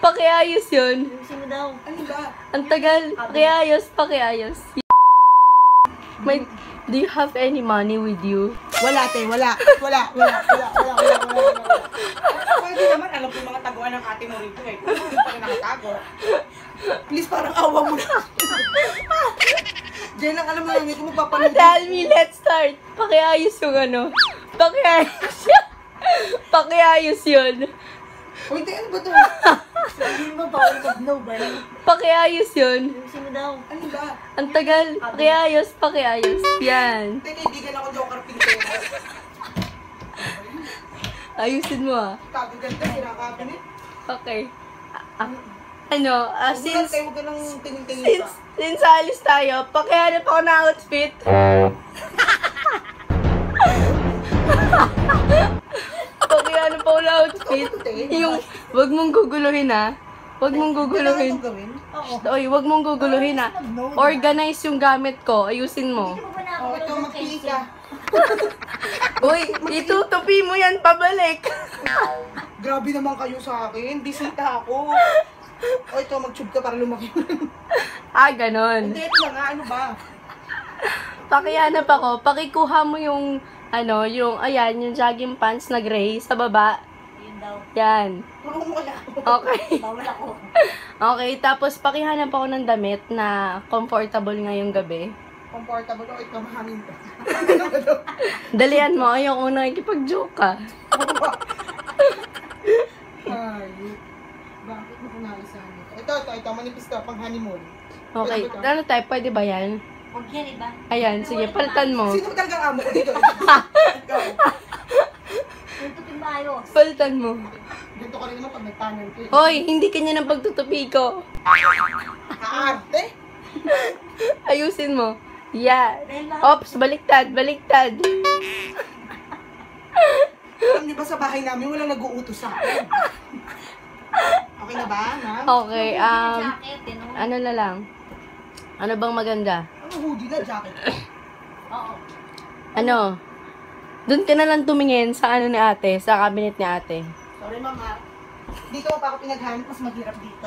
Pakiayos yun. Ayusin mo daw. Ano ba? Ang tagal. Pakiayos, pakiayos. May, do you have any money with you? Wala, te. Wala. Wala. Wala. Wala. Wala. Wala. Wala. Pwede naman. Alam ko mga taguan ng ate mo rito eh. Kung hindi pa rin nakatago. Please, parang awa mo na. Diyan lang alam mo lang. Hindi ko magpapanood. Tell me, let's start. Pakiayos yung ano. Pakiayos yun. Pakiayos yun. Uy, te, ano ba ito? Sabihin mo, bawal mag-no ba? Pakiayos yun. Ayusin mo daw. Ano ba? Ang tagal. Pakiayos, pakiayos. Yan. Te, kaibigan ako joker pinto. Ayusin mo ah. Kagaganda, sinakabinet. Okay. Ano, since... Huwag ka nang tingin-tingin pa. Since alis tayo, pakihanap ako na outfit. Pakihanap ako na outfit. Yung, huwag mong guguluhin ah. Huwag mong guguluhin. Oy, huwag mong guguluhin ah. Organize yung gamit ko. Ayusin mo. O, ito, magpili ka. Uy, itutupi mo yan pabalik. Grabe naman kayo sa akin. Disita ako. O, ito, mag-tube ka para lumaki. Ah, ganon. Hindi, ito na nga. Ano ba? Pakihanap ako. Pakikuha mo yung, ano, yung, ayan, yung jogging pants na gray sa baba. Yun daw. Yan. Wala ako. Okay. Bawal ako. Okay, tapos pakihanap ako ng damit na comfortable ngayong gabi. Comfortable o ito mahangin pa. Dalian mo, ayoko nakikipag-joke ka. Ay, bakit mo kunaisan ito? Ito, manipis na pang honeymoon. Okay, ano tayo? Pwede ba yan? Huwag yan, iba. Ayan, sige, palitan mo. Sino talagang amo ko dito? Ikaw. Tutupin ba ayos? Palitan mo. Ganto ka rin naman pag nagtanan ko. Hoy, hindi kanya ng pagtutupi ko. Kaarte? Ayusin mo. Yeah. Ops, baliktad. Alam niyo ba sa bahay namin, walang nag-uutos sa akin. Okay na ba, ma'am? Okay, ano na lang? Ano bang maganda? Ano, hoodie na, jacket. Oo. Ano? Doon ka na lang tumingin sa ano ni ate, sa cabinet ni ate. Sorry, mama. Dito pa ako pinaghanap, mas maghirap dito.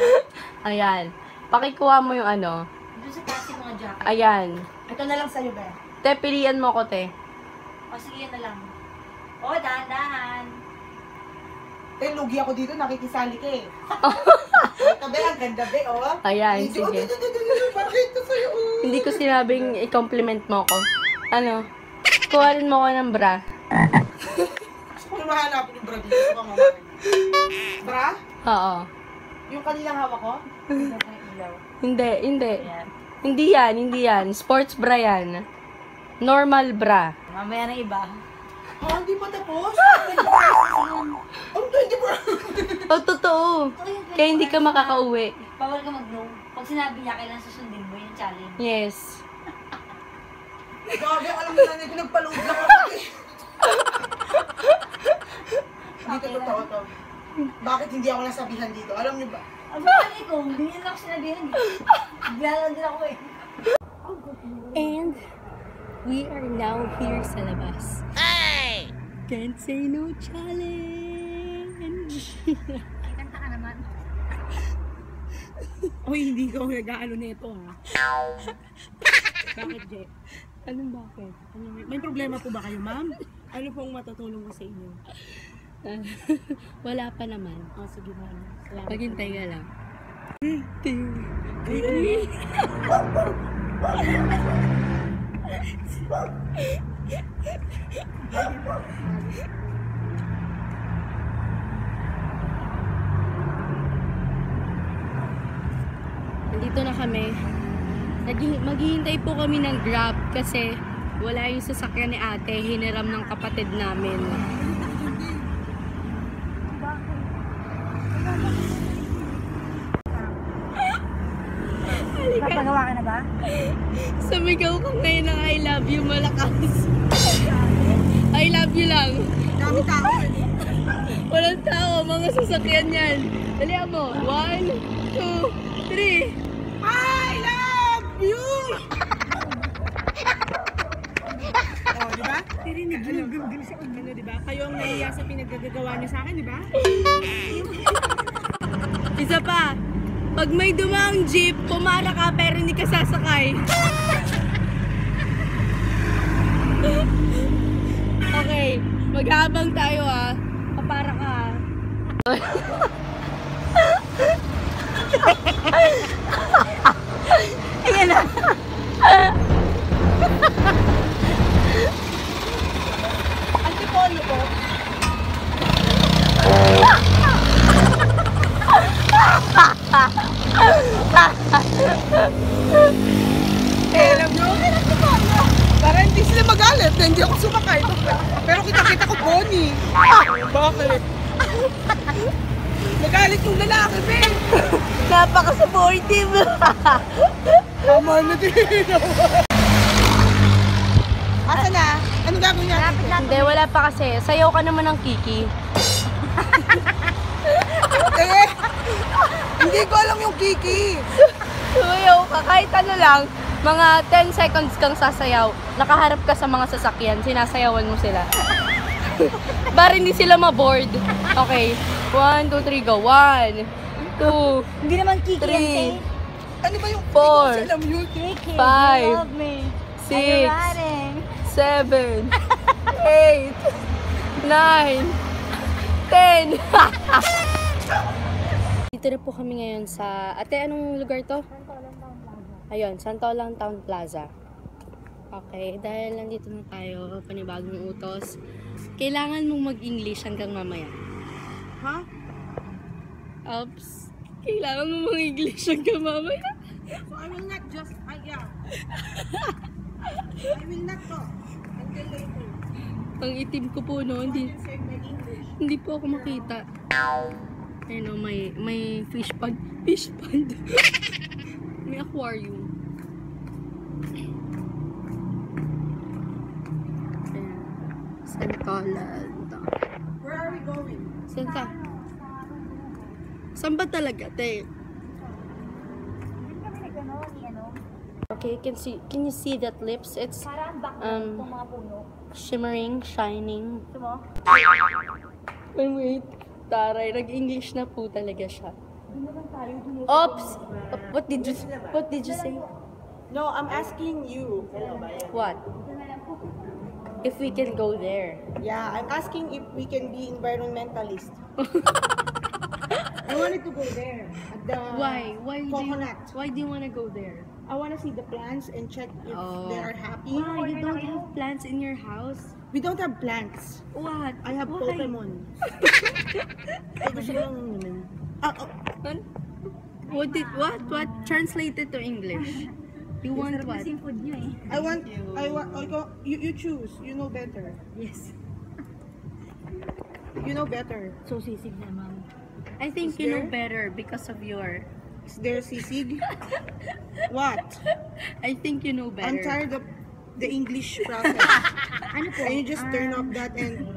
Ayan. Pakikuha mo yung ano. Doon sa kasi mga jacket. Ayan. Ito na lang sa'yo, ba? Te, pilihan mo ko, te. O, sige, yun na lang. O, dahan-dahan. Te, lugi ako dito. Nakikisali ka eh. Ito, be. Ang ganda, be, o. Ayan, sige. Bakit ito sa'yo? Hindi ko sinabing i-compliment mo ko. Ano? Kuhanin mo ko ng bra. Gusto ko na mahanapin yung bra dito. Gusto ka mamahin. Bra? Oo. Yung kanilang hawak ko? Hindi. Ayan. Hindi yan. Sports bra yan. Normal bra. Mamaya na iba. Oh, hindi pa tapos? Oh, 24! Oh, totoo. Kaya hindi ka makakauwi. Bawal ka mag-no. Pag sinabi niya, kailan susundin mo yung challenge. Yes. Gabi, alam mo na nito, nagpaloob lang ako. Hindi ka totoo to. Bakit hindi ako nasabihan dito? Alam niyo ba? Ang pali ko, hindi nila ako sinabihan dito. Galang din ako eh. And we are now here sa labas. Ay! Can't say no challenge! Ay, kanta ka naman. Uy, hindi ko nag-aalo nito ha. Bakit, Je? Anong bakit? May problema po ba kayo, ma'am? Ano pong matutulong ko sa inyo? Wala pa naman. O, sige ba? Paghintay ka lang. Nandito na kami. Maghihintay po kami ng Grab kasi wala yung sasakyan ni ate. Hiniram ng kapatid namin. Napagawa ka na ba? Sumigaw ko ngayon ng I love you malakas. I love you lang. Dami tao. Walang tao. Mga sasakyan yan. Dalihan mo. 1, 2, 3. I love you! O, diba? Tirinig, gilog sa ulo, diba? Kayo ang naiya sa pinagagagawa niyo sa akin, diba? Isa pa, pag may dumaang jeep, pumara ka pero hindi ka sasakay. Okay, maghabang tayo ah. Papara ka ah. Ayan na. Antipolo po. Eh, alam nyo, para hindi sila magalit, hindi ako sumakay. Pero kita-kita ko Bonnie. Bakit? Nagalit yung lalaki, babe. Napaka-supportive. Tama na din. Asa na? Ano gagawin niya? Hindi, wala pa kasi. Sayaw ka naman ng Kiki. Eh, hindi ko alam yung Kiki. Sayaw ka, kahit ano lang, mga 10 seconds kang sasayaw. Nakaharap ka sa mga sasakyan, sinasayawan mo sila. Para hindi sila ma-board. Okay, 1, 2, 3, go. 1, 2, hindi naman Kiki yan, eh. Ano ba yung 4, 5, 6, 7, 8, 9, 10. Dito na po kami ngayon sa... Ate, anong lugar to? Santolan Town Plaza. Ayun, Santolan Town Plaza. Okay, dahil nandito na tayo, panibagong utos. Kailangan mong mag-English hanggang mamaya. Ha? Huh? Oops. Kailangan mo mga English hanggang mamaya. So I will not just... yeah. I will not talk until later. Ang itim ko po no, hindi po ako makita. Ayun o, may fish pond. Fish pond. May aquarium. Ayan. Santolan. Where are we going? Saan ka? Saan ba talaga, te? Okay, can you see that lips? It's shimmering, shining. Wait, taray, nag-English na po talaga siya. Oops! What did you say? No, I'm asking you. What? If we can go there. Yeah, I'm asking if we can be environmentalist. I wanted to go there. At the why do you want to go there? I want to see the plants and check if they are happy. Wow, you don't have plants in your house? We don't have plants. What? I have Pokemon. What? Translate it to English. You want what? You choose. You know better. Yes. You know better. So sisig na, ma'am. I think you know better because of your... Is there sisig? What? I think you know better. I'm tired of the English process. Can you just turn off that and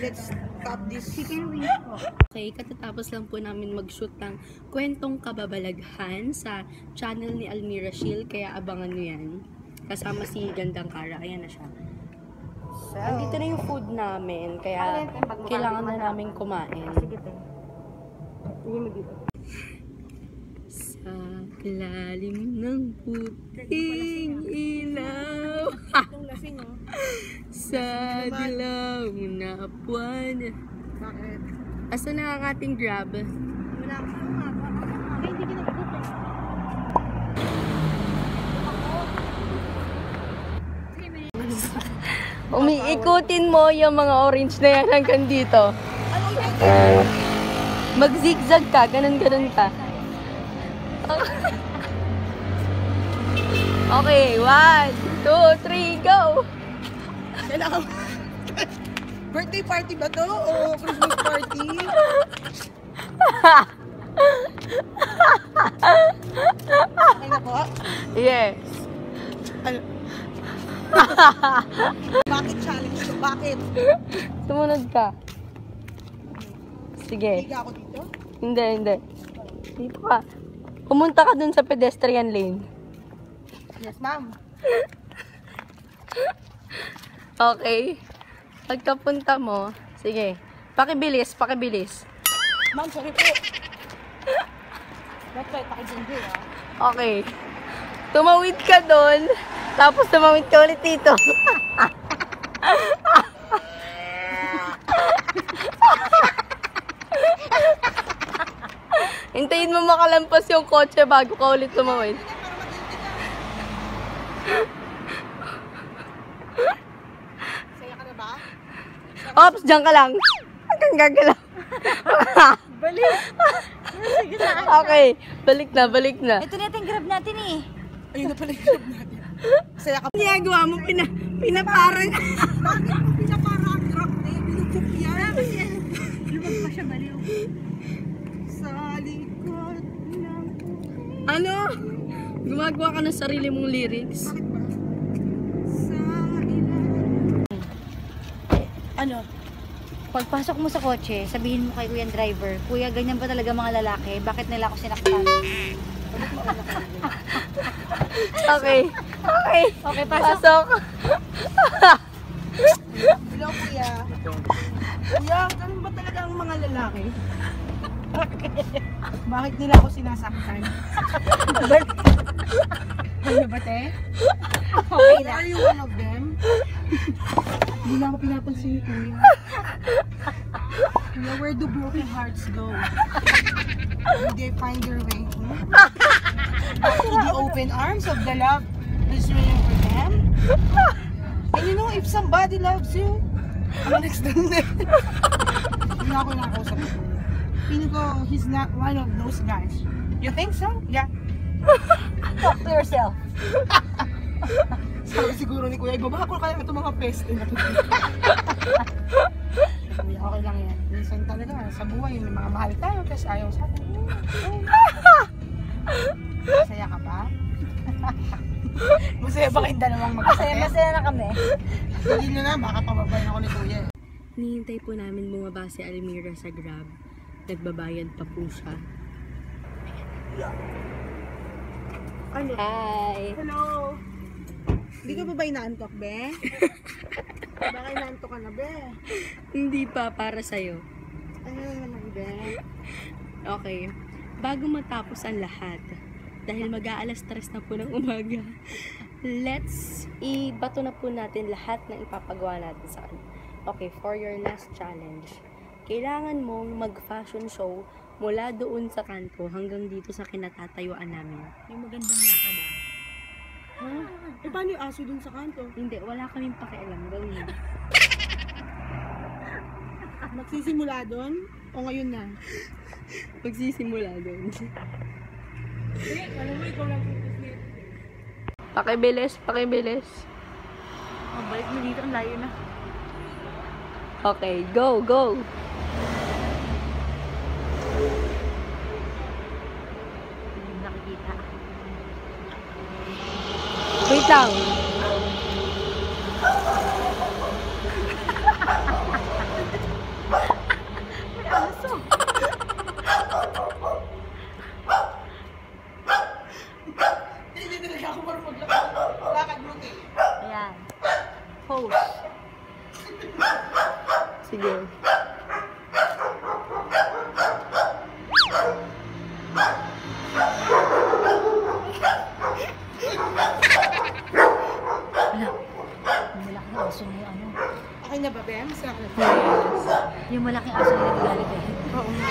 let's stop this? Chicken wings po. Okay, katatapos lang po namin mag-shoot ng Kwentong Kababalaghan sa channel ni Almira Sheil. Kaya abangan nyo yan. Kasama si Gandang Kara. Ayan na siya. So, andito na yung food namin, kaya kailangan na namin kumain. Sa lalim ng puting ilaw, sa dilaw na puwan. Asa na ang ating grab? Umiikutin mo yung mga orange na yan hanggang dito. Mag-zigzag ka, ganun-ganun ka. Okay, 1, 2, 3, go! Birthday party ba to? O Christmas party? Ay nako. Yes. Ano? Bakit challenge to? Bakit? Sumunod ka. Sige. Hindi ako dito? Hindi. Dito ka. Pumunta ka dun sa pedestrian lane. Yes, ma'am. Okay. Pagkapunta mo, sige. Pakibilis. Ma'am, sorry po. Okay. Tumawid ka doon, tapos tumawid ka ulit dito. Hintayin mo makalampas yung kotse bago ka ulit tumawid. Saya ka na ba? Oops, dyan ka lang. Hanggang gagalaw. Balik. Okay, balik na. Ito na yung grab natin eh. Ayun na pala yung grab natin. Saya ka. Ginagawa mo, pinaparang. Bakit mo pinaparang ang grab na yun? Pinupupya. Lumag pa siya baliw. Sa likod ng puti. Ano? Gumagawa ka ng sarili mong lyrics. Bakit ba? Sa ano? Pagpasok mo sa kotse, sabihin mo kay kuya driver, kuya, ganyan ba talaga mga lalaki? Bakit nila ako sinaktan? Okay, pasok. Hello, kuya. Kuya, ganyan ba talaga ang mga lalaki? Bakit nila ako sinasaktan? Ano ba, te? Okay na. Are you one of them? Hindi na ako pinapansin ni kuya. Kuya, where do broken hearts go? Do they find their way? To the open arms of the love that's waiting for them? And you know, if somebody loves you, I'm next to them. Hindi na ako nakausap ko. Pino ko, he's not one of those guys. You think so? Yeah. Talk to yourself. Sabi siguro ni kuya, ibabakol kaya itong mga peste na ito. Kuya, okay lang yan. Minsan talaga, sa buhay, may mga mahal tayo, kasi ayaw sa akin. Masaya ka ba? Masaya ba kayo dalawang magkasate? Masaya na kami. Hindi nyo na, baka pababayan ako ni kuya. Hinihintay po namin bumaba si Almira sa Grab. Nagbabayad pa po siya. Hi! Hello! Hindi ka ba inaantok, be? Baka inaantok ka na, be? Hindi pa, para sa'yo. Ano naman, be? Okay. Bago matapos ang lahat, dahil mag-aalas 3 na po ng umaga, let's ibato na po natin lahat ng ipapagawa natin sa akin. Okay, for your last challenge. Kailangan mong mag-fashion show mula doon sa kanto hanggang dito sa kinatatayuan namin. Yung magandang lakad ah. Ha? Eh paano yung aso doon sa kanto? Hindi, wala kaming pakialam. Gawin na. Magsisimula doon? O ngayon na? Magsisimula doon. Hindi, alam mo ikaw lang. Pakibilis. Oh, balik mo dito, ang layo na. Okay, go! Wait lang. Hindi talaga ako marunong lakad mo eh. Ayan. Pose. Sige. Akin na ba, Bem? Saan ka na? Yung malaking aso na nagagalit eh. Oo nga.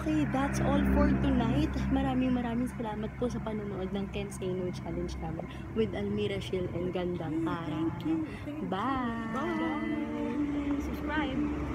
Okay, that's all for tonight. Maraming salamat po sa panonood ng Ken Say No Challenge namin with Almira Sheil and Gandang Kara. Bye! Subscribe!